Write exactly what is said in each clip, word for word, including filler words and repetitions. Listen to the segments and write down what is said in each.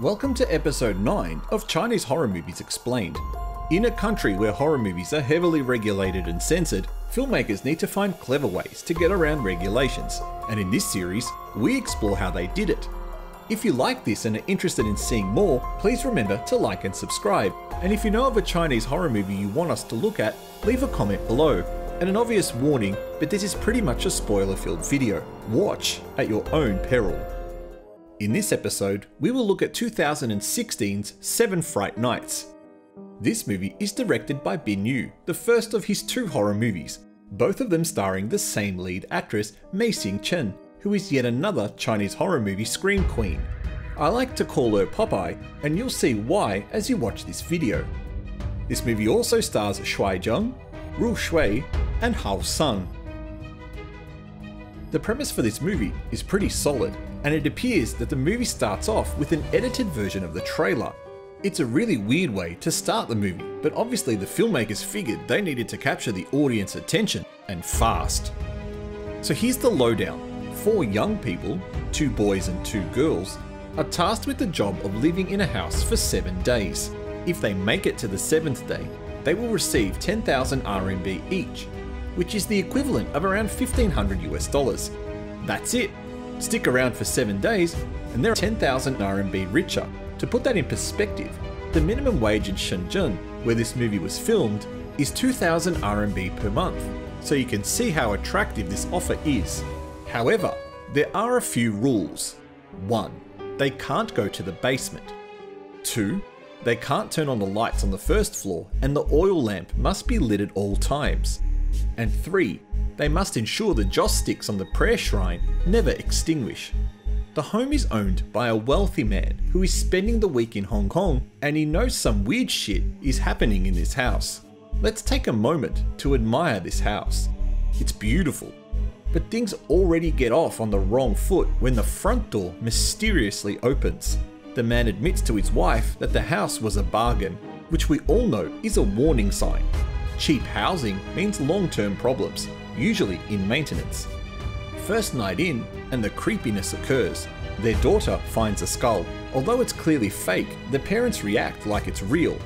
Welcome to episode nine of Chinese Horror Movies Explained. In a country where horror movies are heavily regulated and censored, filmmakers need to find clever ways to get around regulations, and in this series, we explore how they did it. If you like this and are interested in seeing more, please remember to like and subscribe, and if you know of a Chinese horror movie you want us to look at, leave a comment below. And an obvious warning, but this is pretty much a spoiler-filled video. Watch at your own peril. In this episode, we will look at two thousand sixteen's Seven Fright Nights. This movie is directed by Bin Yu, the first of his two horror movies, both of them starring the same lead actress, Mei Xing Chen, who is yet another Chinese horror movie scream queen. I like to call her Popeye, and you'll see why as you watch this video. This movie also stars Shui Zheng, Ru Shui, and Hao Sun. The premise for this movie is pretty solid, and it appears that the movie starts off with an edited version of the trailer. It's a really weird way to start the movie, but obviously the filmmakers figured they needed to capture the audience attention, and fast. So here's the lowdown. Four young people, two boys and two girls, are tasked with the job of living in a house for seven days. If they make it to the seventh day, they will receive ten thousand R M B each, which is the equivalent of around fifteen hundred U S dollars. That's it. Stick around for seven days and they're ten thousand R M B richer. To put that in perspective, the minimum wage in Shenzhen, where this movie was filmed, is two thousand R M B per month, so you can see how attractive this offer is. However, there are a few rules. One, they can't go to the basement. Two, they can't turn on the lights on the first floor, and the oil lamp must be lit at all times. And three, they must ensure the joss sticks on the prayer shrine never extinguish. The home is owned by a wealthy man who is spending the week in Hong Kong, and he knows some weird shit is happening in this house. Let's take a moment to admire this house. It's beautiful, but things already get off on the wrong foot when the front door mysteriously opens. The man admits to his wife that the house was a bargain, which we all know is a warning sign. Cheap housing means long-term problems, usually in maintenance. First night in, and the creepiness occurs. Their daughter finds a skull. Although it's clearly fake, the parents react like it's real.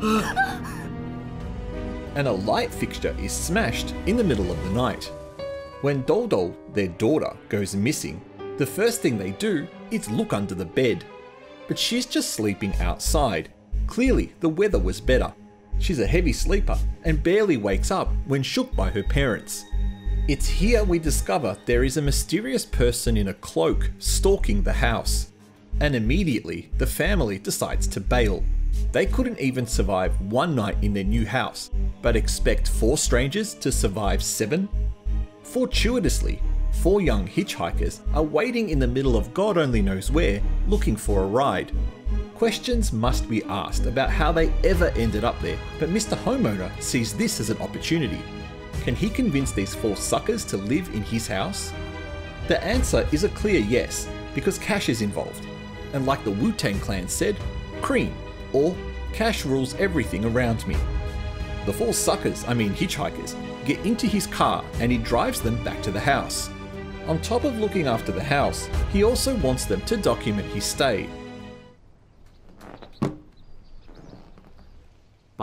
Huh? And a light fixture is smashed in the middle of the night. When Doudou, their daughter, goes missing, the first thing they do is look under the bed. But she's just sleeping outside. Clearly, the weather was better. She's a heavy sleeper and barely wakes up when shook by her parents. It's here we discover there is a mysterious person in a cloak stalking the house. And immediately, the family decides to bail. They couldn't even survive one night in their new house, but expect four strangers to survive seven? Fortuitously, four young hitchhikers are waiting in the middle of God only knows where, looking for a ride. Questions must be asked about how they ever ended up there, but Mister Homeowner sees this as an opportunity. Can he convince these four suckers to live in his house? The answer is a clear yes, because cash is involved. And like the Wu-Tang Clan said, cream, or cash rules everything around me. The four suckers, I mean hitchhikers, get into his car and he drives them back to the house. On top of looking after the house, he also wants them to document his stay.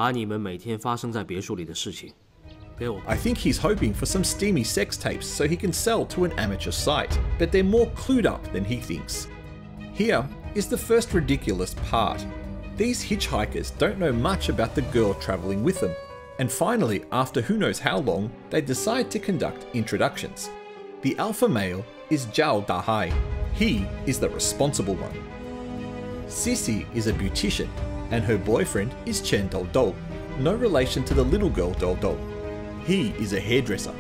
I think he's hoping for some steamy sex tapes so he can sell to an amateur site, but they're more clued up than he thinks. Here is the first ridiculous part. These hitchhikers don't know much about the girl travelling with them, and finally, after who knows how long, they decide to conduct introductions. The alpha male is Zhao Dahai. He is the responsible one. Sissy is a beautician, and her boyfriend is Chen Doudou, no relation to the little girl Doudou. He is a hairdresser.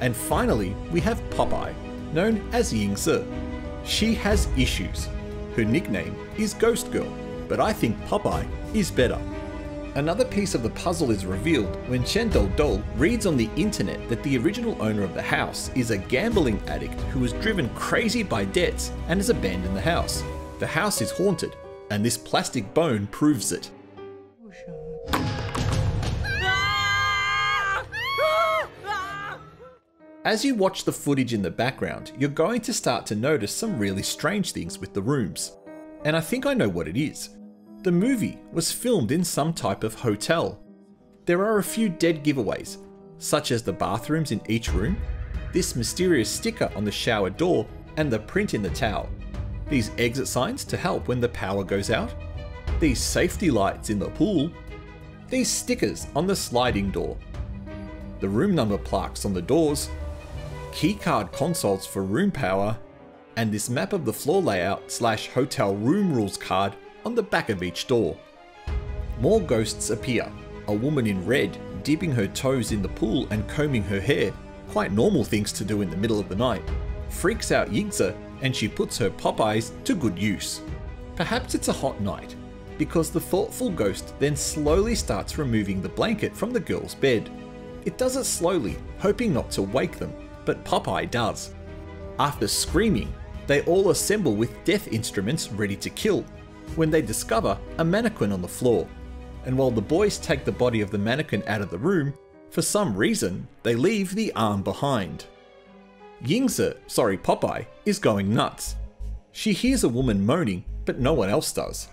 And finally, we have Popeye, known as Yingzi. She has issues. Her nickname is Ghost Girl, but I think Popeye is better. Another piece of the puzzle is revealed when Chen Doudou reads on the internet that the original owner of the house is a gambling addict who was driven crazy by debts and has abandoned the house. The house is haunted, and this plastic bone proves it. As you watch the footage in the background, you're going to start to notice some really strange things with the rooms. And I think I know what it is. The movie was filmed in some type of hotel. There are a few dead giveaways, such as the bathrooms in each room, this mysterious sticker on the shower door, and the print in the towel, these exit signs to help when the power goes out, these safety lights in the pool, these stickers on the sliding door, the room number plaques on the doors, keycard consoles for room power, and this map of the floor layout slash hotel room rules card on the back of each door. More ghosts appear, a woman in red dipping her toes in the pool and combing her hair, quite normal things to do in the middle of the night, freaks out Yingzi, and she puts her Popeyes to good use. Perhaps it's a hot night, because the thoughtful ghost then slowly starts removing the blanket from the girl's bed. It does it slowly, hoping not to wake them, but Popeye does. After screaming, they all assemble with death instruments ready to kill, when they discover a mannequin on the floor. And while the boys take the body of the mannequin out of the room, for some reason, they leave the arm behind. Yingzi, sorry Popeye, is going nuts. She hears a woman moaning, but no one else does.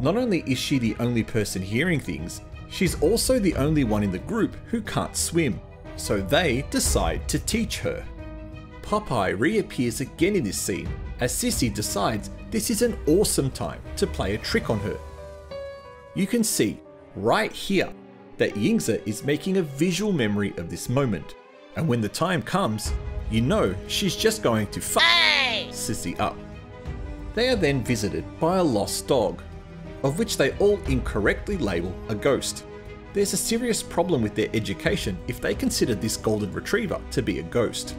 Not only is she the only person hearing things, she's also the only one in the group who can't swim, so they decide to teach her. Popeye reappears again in this scene, as Sissy decides this is an awesome time to play a trick on her. You can see right here that Yingzi is making a visual memory of this moment, and when the time comes, you know she's just going to f*** hey! Sissy up. They are then visited by a lost dog, of which they all incorrectly label a ghost. There's a serious problem with their education if they consider this golden retriever to be a ghost.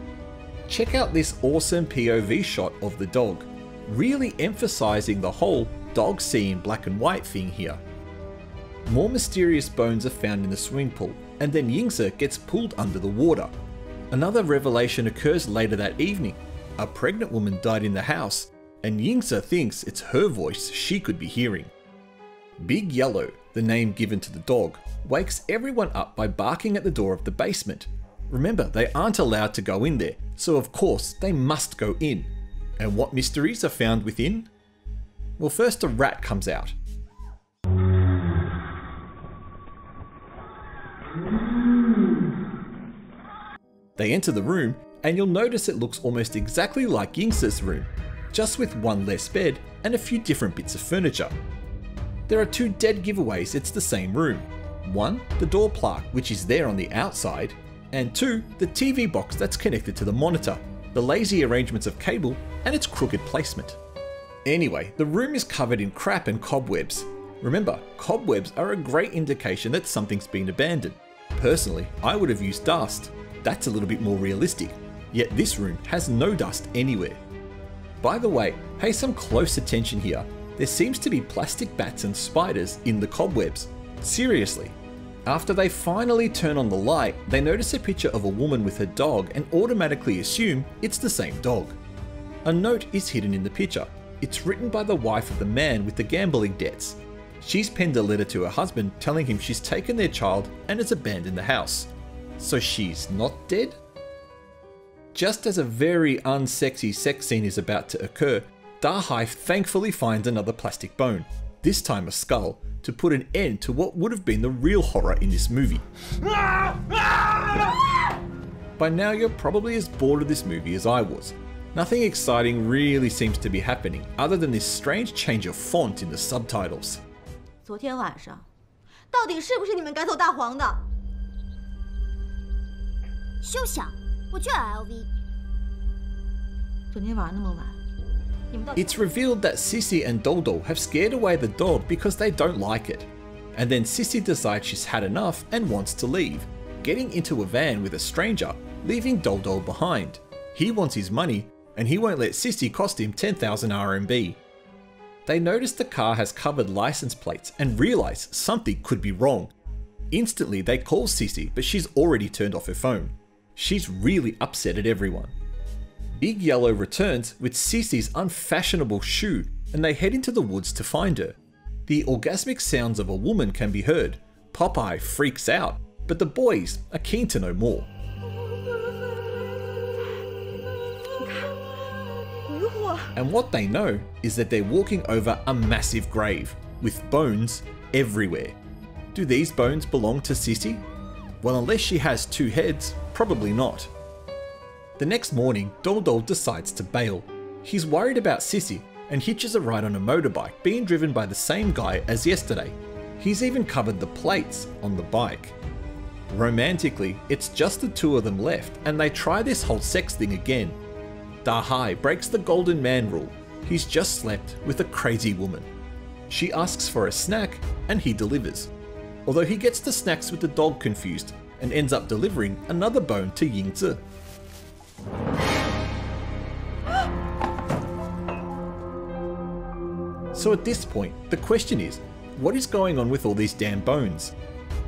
Check out this awesome P O V shot of the dog, really emphasizing the whole dog scene black and white thing here. More mysterious bones are found in the swimming pool, and then Yingzi gets pulled under the water. Another revelation occurs later that evening. A pregnant woman died in the house, and Yingzi thinks it's her voice she could be hearing. Big Yellow, the name given to the dog, wakes everyone up by barking at the door of the basement. Remember, they aren't allowed to go in there, so of course they must go in. And what mysteries are found within? Well, first a rat comes out. They enter the room, and you'll notice it looks almost exactly like Yingzi's room, just with one less bed and a few different bits of furniture. There are two dead giveaways it's the same room. One, the door plaque which is there on the outside, and two, the T V box that's connected to the monitor, the lazy arrangements of cable, and its crooked placement. Anyway, the room is covered in crap and cobwebs. Remember, cobwebs are a great indication that something's been abandoned. Personally, I would have used dust. That's a little bit more realistic. Yet this room has no dust anywhere. By the way, pay some close attention here. There seems to be plastic bats and spiders in the cobwebs. Seriously. After they finally turn on the light, they notice a picture of a woman with her dog and automatically assume it's the same dog. A note is hidden in the picture. It's written by the wife of the man with the gambling debts. She's penned a letter to her husband telling him she's taken their child and has abandoned the house. So she's not dead? Just as a very unsexy sex scene is about to occur, Dahai thankfully finds another plastic bone, this time a skull, to put an end to what would have been the real horror in this movie. By now you're probably as bored of this movie as I was. Nothing exciting really seems to be happening other than this strange change of font in the subtitles. It's revealed that Sissy and Doudou have scared away the dog because they don't like it. And then Sissy decides she's had enough and wants to leave, getting into a van with a stranger, leaving Doudou behind. He wants his money, and he won't let Sissy cost him ten thousand R M B. They notice the car has covered license plates and realize something could be wrong. Instantly they call Sissy, but she's already turned off her phone. She's really upset at everyone. Big Yellow returns with Sissy's unfashionable shoe and they head into the woods to find her. The orgasmic sounds of a woman can be heard. Popeye freaks out, but the boys are keen to know more. And what they know is that they're walking over a massive grave, with bones everywhere. Do these bones belong to Sissy? Well, unless she has two heads, probably not. The next morning, Doudou decides to bail. He's worried about Sissy and hitches a ride on a motorbike being driven by the same guy as yesterday. He's even covered the plates on the bike. Romantically, it's just the two of them left and they try this whole sex thing again. Dahai breaks the golden man rule. He's just slept with a crazy woman. She asks for a snack and he delivers. Although he gets the snacks with the dog confused and ends up delivering another bone to Yingzi. So at this point, the question is, what is going on with all these damn bones?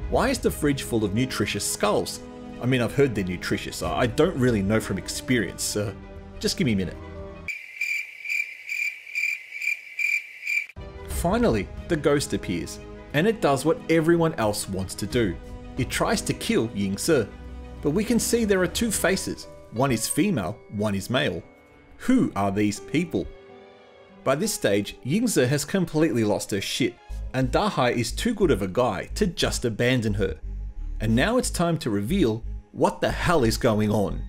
Why is the fridge full of nutritious skulls? I mean, I've heard they're nutritious. I don't really know from experience, so just give me a minute. Finally, the ghost appears, and it does what everyone else wants to do. It tries to kill Yingzi, but we can see there are two faces. One is female, one is male. Who are these people? By this stage, Yingzi has completely lost her shit, and Dahai is too good of a guy to just abandon her. And now it's time to reveal what the hell is going on.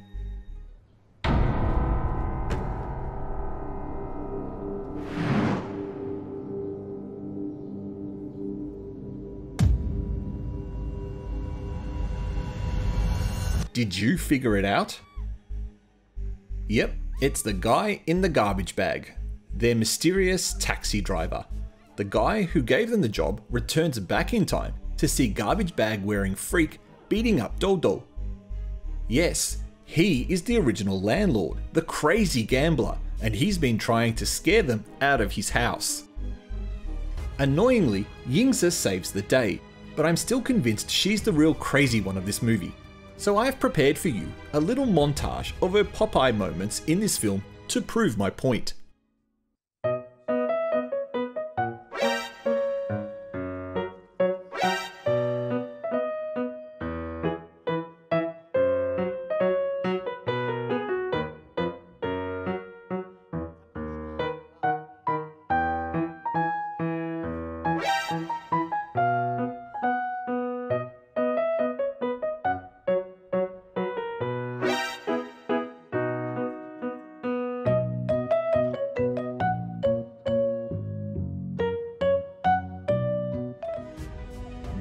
Did you figure it out? Yep, it's the guy in the garbage bag, their mysterious taxi driver. The guy who gave them the job returns back in time to see garbage bag wearing freak beating up Doudou. Yes, he is the original landlord, the crazy gambler, and he's been trying to scare them out of his house. Annoyingly, Yingzi saves the day, but I'm still convinced she's the real crazy one of this movie. So I've prepared for you a little montage of her Popeye moments in this film to prove my point.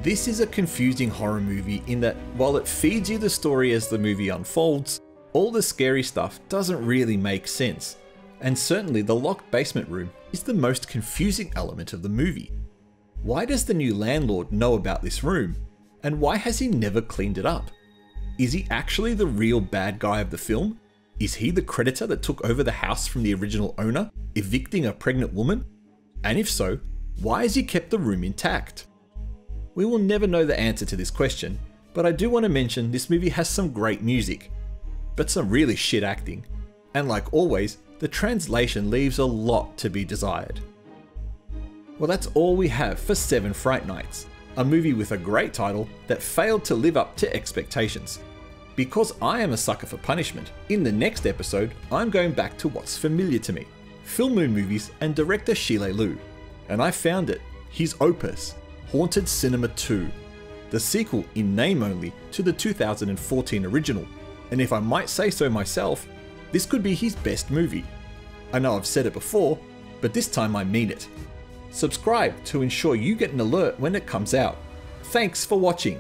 This is a confusing horror movie in that while it feeds you the story as the movie unfolds, all the scary stuff doesn't really make sense. And certainly the locked basement room is the most confusing element of the movie. Why does the new landlord know about this room? And why has he never cleaned it up? Is he actually the real bad guy of the film? Is he the creditor that took over the house from the original owner, evicting a pregnant woman? And if so, why has he kept the room intact? We will never know the answer to this question, but I do want to mention this movie has some great music, but some really shit acting. And like always, the translation leaves a lot to be desired. Well, that's all we have for Seven Fright Nights, a movie with a great title that failed to live up to expectations. Because I am a sucker for punishment, in the next episode, I'm going back to what's familiar to me, Full Moon movies and director Shile Lu. And I found it, his opus, Haunted Cinema two, the sequel in name only to the two thousand fourteen original, and if I might say so myself, this could be his best movie. I know I've said it before, but this time I mean it. Subscribe to ensure you get an alert when it comes out. Thanks for watching.